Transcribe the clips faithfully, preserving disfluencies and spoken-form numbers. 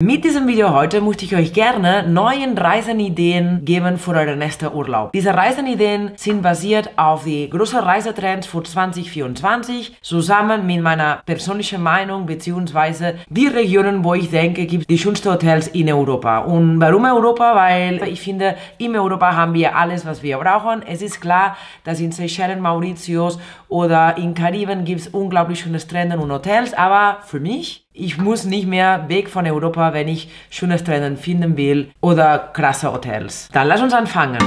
Mit diesem Video heute möchte ich euch gerne neuen Reisenideen geben für euren nächsten Urlaub. Diese Reisenideen sind basiert auf die großen Reisetrends für zwanzig vierundzwanzig, zusammen mit meiner persönlichen Meinung bzw. die Regionen, wo ich denke, gibt es die schönsten Hotels in Europa. Und warum Europa? Weil ich finde, in Europa haben wir alles, was wir brauchen. Es ist klar, dass in Seychellen, Mauritius oder in Karibien gibt es unglaublich schöne Strände und Hotels, aber für mich, ich muss nicht mehr weg von Europa, wenn ich schöne Strände finden will oder krasse Hotels. Dann lass uns anfangen.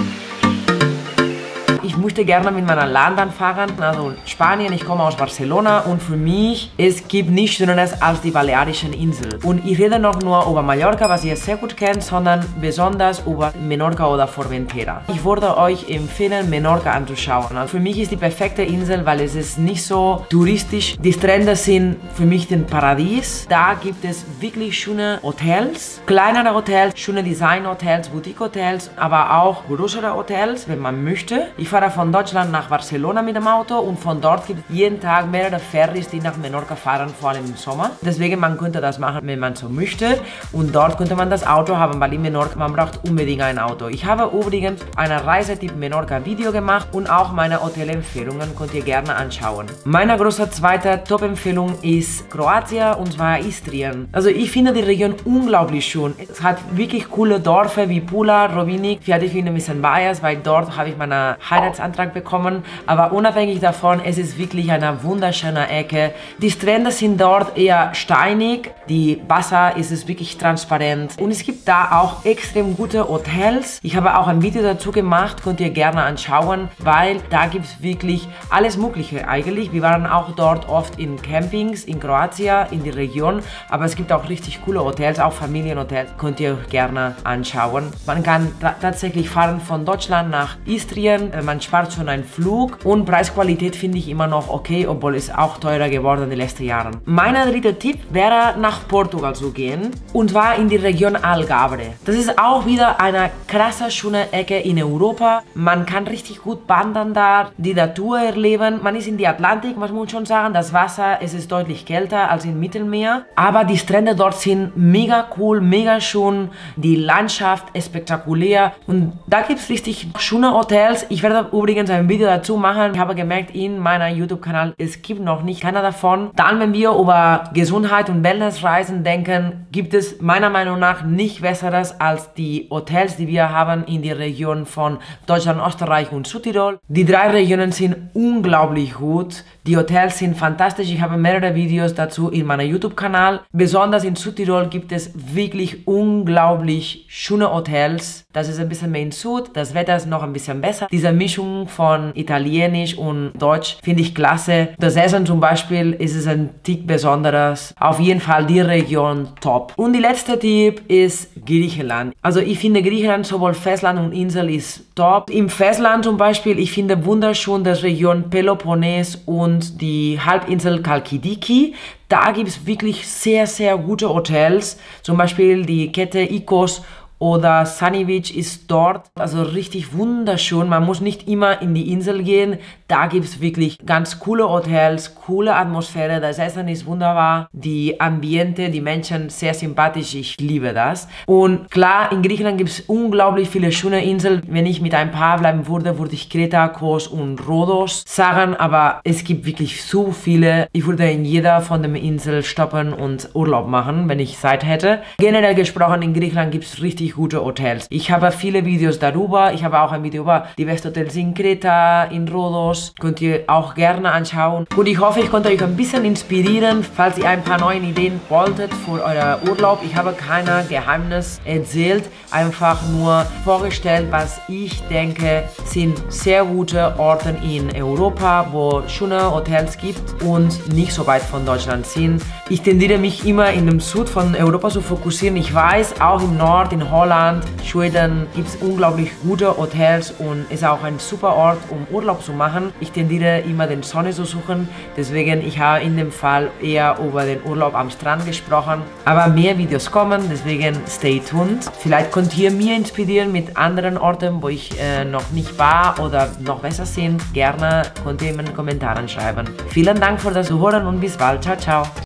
Ich möchte gerne mit meinem Land anfangen, also Spanien. Ich komme aus Barcelona und für mich, es gibt nichts Schöneres als die Balearischen Inseln. Und ich rede noch nur über Mallorca, was ihr sehr gut kennt, sondern besonders über Menorca oder Forventera. Ich würde euch empfehlen, Menorca anzuschauen. Also für mich ist die perfekte Insel, weil es ist nicht so touristisch. Die Strände sind für mich den Paradies. Da gibt es wirklich schöne Hotels, kleinere Hotels, schöne Design-Hotels, Boutique-Hotels, aber auch größere Hotels, wenn man möchte. Ich Ich fahre von Deutschland nach Barcelona mit dem Auto und von dort gibt es jeden Tag mehrere Ferries, die nach Menorca fahren, vor allem im Sommer. Deswegen, man könnte das machen, wenn man so möchte, und dort könnte man das Auto haben, weil in Menorca, man braucht unbedingt ein Auto. Ich habe übrigens einen Reisetipp Menorca Video gemacht und auch meine Hotelempfehlungen könnt ihr gerne anschauen. Meine große zweite Top-Empfehlung ist Kroatien, und zwar Istrien. Also ich finde die Region unglaublich schön. Es hat wirklich coole Dörfer wie Pula, Rovinj. Vielleicht bin ich ein bisschen biased, weil dort habe ich meine Heimat Antrag bekommen, aber unabhängig davon, es ist wirklich eine wunderschöne Ecke. Die Strände sind dort eher steinig, die Wasser ist es wirklich transparent und es gibt da auch extrem gute Hotels. Ich habe auch ein Video dazu gemacht, könnt ihr gerne anschauen, weil da gibt es wirklich alles Mögliche eigentlich. Wir waren auch dort oft in Campings in Kroatien, in die Region, aber es gibt auch richtig coole Hotels, auch Familienhotels, könnt ihr euch gerne anschauen. Man kann tatsächlich fahren von Deutschland nach Istrien, man spart schon einen Flug und Preisqualität finde ich immer noch okay, obwohl es auch teurer geworden in den letzten Jahren. Mein dritter Tipp wäre, nach Portugal zu gehen, und zwar in die Region Algarve. Das ist auch wieder eine krasse, schöne Ecke in Europa. Man kann richtig gut wandern da, die Natur erleben. Man ist in die Atlantik, man muss schon sagen, das Wasser, es ist deutlich kälter als im Mittelmeer, aber die Strände dort sind mega cool, mega schön, die Landschaft ist spektakulär und da gibt es richtig schöne Hotels. Ich werde übrigens ein Video dazu machen. Ich habe gemerkt, in meinem YouTube-Kanal, es gibt noch nicht keiner davon. Dann, wenn wir über Gesundheit und Wellnessreisen denken, gibt es meiner Meinung nach nicht Besseres als die Hotels, die wir haben in die Region von Deutschland, Österreich und Südtirol. Die drei Regionen sind unglaublich gut. Die Hotels sind fantastisch. Ich habe mehrere Videos dazu in meinem YouTube-Kanal. Besonders in Südtirol gibt es wirklich unglaublich schöne Hotels. Das ist ein bisschen mehr in Süd. Das Wetter ist noch ein bisschen besser. Diese Mischung von Italienisch und Deutsch finde ich klasse. Das Essen zum Beispiel ist es ein Tick besonderes. Auf jeden Fall die Region top. Und der letzte Tipp ist Griechenland. Also ich finde Griechenland, sowohl Festland und Insel, ist top. Im Festland zum Beispiel, ich finde wunderschön die Region Peloponnes und die Halbinsel Chalkidiki. Da gibt es wirklich sehr, sehr gute Hotels. Zum Beispiel die Kette Ikos oder Sunny Beach ist dort, also richtig wunderschön. Man muss nicht immer in die Insel gehen. Da gibt es wirklich ganz coole Hotels, coole Atmosphäre. Das Essen ist wunderbar. Die Ambiente, die Menschen sehr sympathisch. Ich liebe das. Und klar, in Griechenland gibt es unglaublich viele schöne Inseln. Wenn ich mit ein paar bleiben würde, würde ich Kreta, Kos und Rhodos sagen. Aber es gibt wirklich so viele. Ich würde in jeder von den Inseln stoppen und Urlaub machen, wenn ich Zeit hätte. Generell gesprochen, in Griechenland gibt es richtig gute Hotels. Ich habe viele Videos darüber. Ich habe auch ein Video über die besten Hotels in Kreta, in Rhodos. Könnt ihr auch gerne anschauen. Und ich hoffe, ich konnte euch ein bisschen inspirieren, falls ihr ein paar neue Ideen wolltet für euren Urlaub. Ich habe kein Geheimnis erzählt, einfach nur vorgestellt, was ich denke, sind sehr gute Orte in Europa, wo schöne Hotels gibt und nicht so weit von Deutschland sind. Ich tendiere mich immer in dem Süd von Europa zu fokussieren. Ich weiß, auch im Nord, in Holland, Schweden gibt es unglaublich gute Hotels und ist auch ein super Ort, um Urlaub zu machen. Ich tendiere immer, den Sonne zu suchen, deswegen ich habe in dem Fall eher über den Urlaub am Strand gesprochen. Aber mehr Videos kommen, deswegen stay tuned. Vielleicht könnt ihr mir inspirieren mit anderen Orten, wo ich äh, noch nicht war oder noch besser sind. Gerne könnt ihr in den Kommentaren schreiben. Vielen Dank für das Zuhören und bis bald. Ciao, ciao.